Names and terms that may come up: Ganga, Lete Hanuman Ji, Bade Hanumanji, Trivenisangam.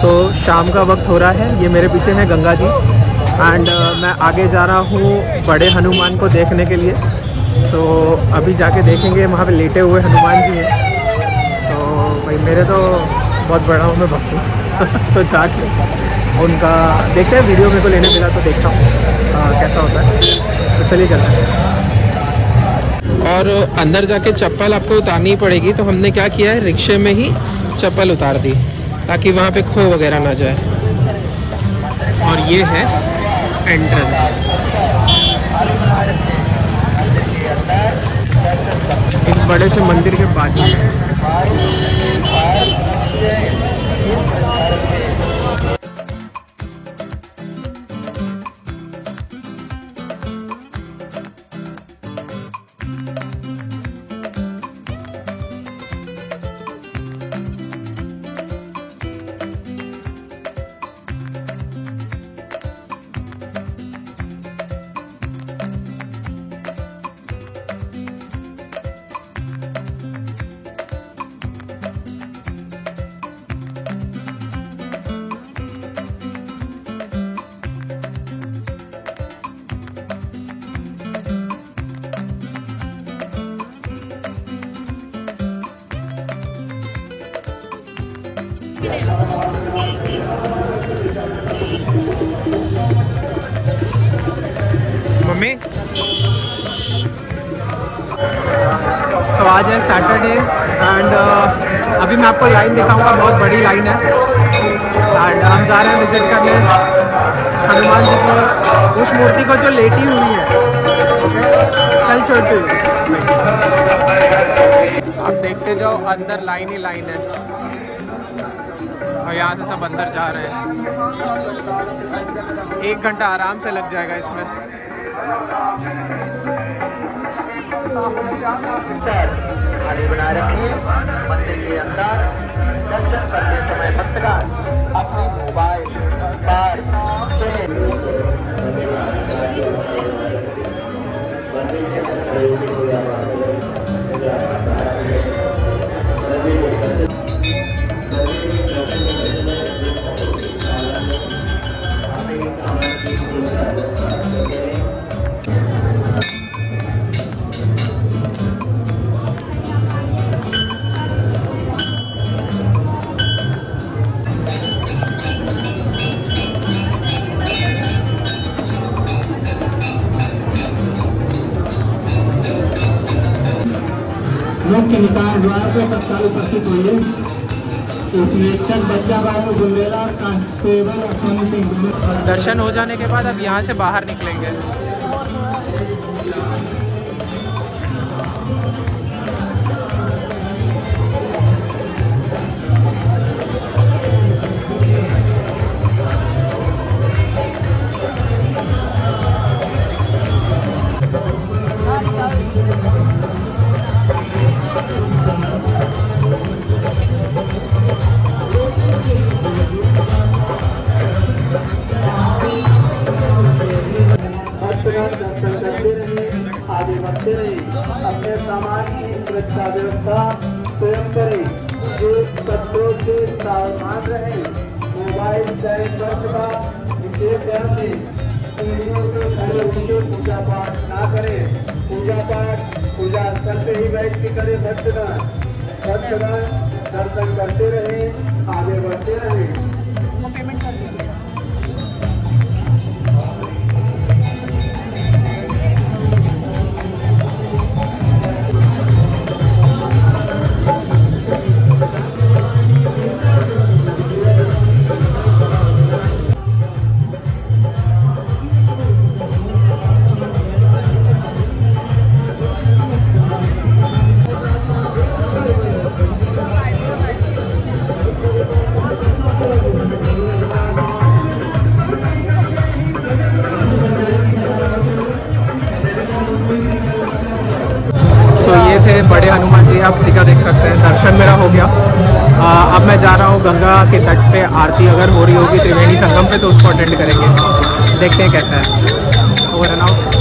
सो शाम का वक्त हो रहा है। ये मेरे पीछे हैं गंगा जी एंड मैं आगे जा रहा हूँ बड़े हनुमान को देखने के लिए। सो अभी जाके देखेंगे, वहाँ पे लेटे हुए हनुमान जी हैं। सो भाई मेरे तो बहुत बड़ा हूँ मैं भक्त हूँ सो जाके उनका देखते हैं, वीडियो मेरे को लेने मिला तो देखता हूँ कैसा होता है। सो चलिए चलते हैं। और अंदर जाके चप्पल आपको उतारनी पड़ेगी, तो हमने क्या किया है रिक्शे में ही चप्पल उतार दी ताकि वहाँ पे खो वगैरह ना जाए। और ये है एंट्रेंस इस बड़े से मंदिर के बाजू में। मम्मी सो आज है सैटरडे एंड अभी मैं आपको लाइन दिखाऊंगा, बहुत बड़ी लाइन है एंड हम जा रहे हैं विजिट करने हनुमान जी को, उस मूर्ति को जो लेटी हुई है। चल छोटू आप देखते जाओ, अंदर लाइन ही लाइन है और यहाँ से सब अंदर जा रहे हैं। 1 घंटा आराम से लग जाएगा इसमें। मंदिर के अंदर दर्शन करते समय भक्तगण अपने मोबाइल पर के निकाय द्वार पे तत्काल उपस्थित होंगे। इसमें बच्चा कांस्टेबल दर्शन हो जाने के बाद अब यहाँ से बाहर निकलेंगे। दर्शन करते रहे, आगे बढ़ते रहे। पेमेंट कर दिया। बड़े हनुमान जी आप टीका देख सकते हैं। दर्शन मेरा हो गया। अब मैं जा रहा हूँ गंगा के तट पे, आरती अगर हो रही होगी त्रिवेणी संगम पे तो उसको अटेंड करेंगे, देखते हैं कैसा है। Over and out.